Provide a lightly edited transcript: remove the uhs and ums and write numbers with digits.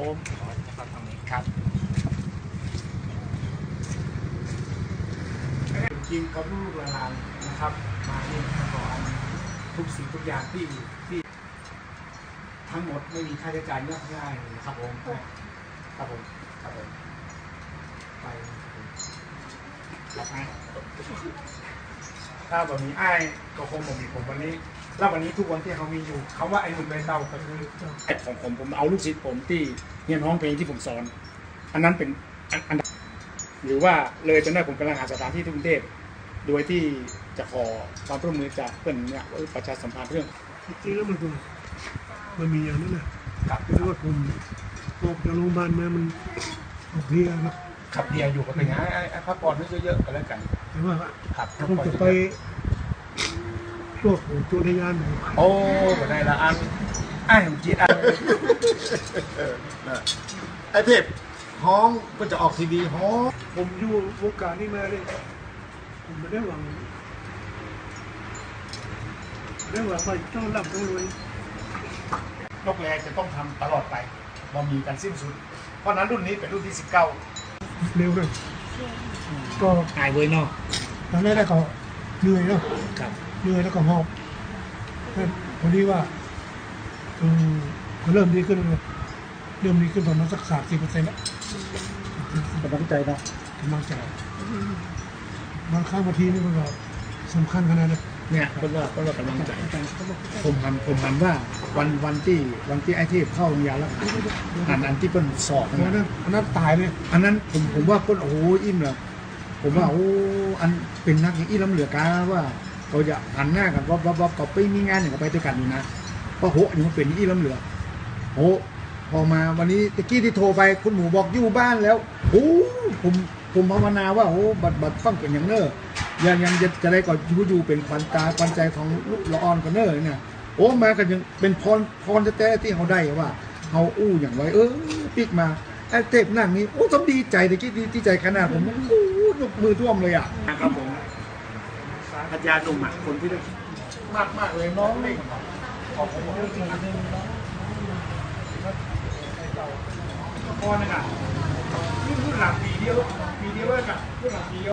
ครับทีมเขาลูกหลานนะครับมาเนี่ยขอทุกสิ่งทุกอย่างที่ทั้งหมดไม่มีค่าใช้จ่ายเยอะง่ายนะครับผมครับผมครับผมไปรับไอ้ถ้าแบบมีไอ้ก็คงแบบมีผมวันนี้แล้ววันนี้ทุกวันที่เขามีอยู่เขาว่าไอ้หนุ่มใบเตาก็คือของผมเอาลูกศิษย์ผมที่เรียนร้องเพลงที่ผมสอนอันนั้นเป็นอันหรือว่าเลยจนได้ผมกำลังหาสถานที่ที่กรุงเทพโดยที่จะขอความร่วมมือจากเพื่อนเนี่ยประชาสัมพันธ์เรื่องจริงแล้วมันมีอย่างนั้นนะไม่รู้ว่าผมออกจากโรงพยาบาลมามันออกเรียครับขับเดียวอยู่กับอย่างนี้พักผ่อนไม่เยอะๆกันแล้วกันแต่ว่าขับต้องจะไปตัวผมตัวในงานโอ้ก็ได้ละอันไอ้หนุ่มจีอันไอ้เทพห้องก็จะออกซีดีห้องผมอยู่วงการนี่มาเลยผมไม่ได้หวังไปต้องรับต้องรวยนกแรจะต้องทำตลอดไปบ่มีการสิ้นสุดเพราะนั้นรุ่นนี้เป็นรุ่นที่19เร็วเลยก็หายเว้ยเนาะตอนแรกแล้วก็เหนื่อยเนาะเหนื่อยแล้วก็หอบพอดีว่าก็เริ่มดีขึ้นเลยเริ่มดีขึ้นประมาณสัก 30% แล้วกำลังใจนะกำลังใจบางครั้งบางทีนี่มันก็สำคัญขนาดเลยเนี่ยก็ว่ากำลังใจผมทำว่าวันที่ไอ้เทพเข้าโรงพยาบาลแล้วอันที่เป็นสอบอันนั้นตายเลยอันนั้นผมว่าคนโอ้อิ่มเลยผมว่าโอ้อันเป็นนักอย่างอิ่มล้ำเหลือกาว่าเขาจะหันหน้ากันว่าก็ไปมีงานอย่างไปด้วยกันอยู่นะว่าโหอย่างเป็นอิ่มล้ำเหลือโหพอมาวันนี้ตะกี้ที่โทรไปคุณหมูบอกอยู่บ้านแล้วโอ้ผมภาวนาว่าโอ้บัดฟังเป็นอย่างเนอยังจะได้ก่อนอยู่เป็นขวัญตาขวัญใจของลูกละออนกันเนอร์เนี่ยโอ้มากันยังเป็นพรแต่ที่เขาได้ว่าเขาอู้อย่างไรปิกมาไอ้เทพนั่งนี้โอ้ต้องดีใจแต่คิดดีใจขนาดผมอู้ยกมือท่วมเลยอ่ะครับผมปัญญาหนุ่มคนที่ได้มากเลยน้องนี่ขอบคุณเรื่องจริงนะพอเนี่ยค่ะรุ่นหลังปีเดียวรุ่นหลังปีเดียว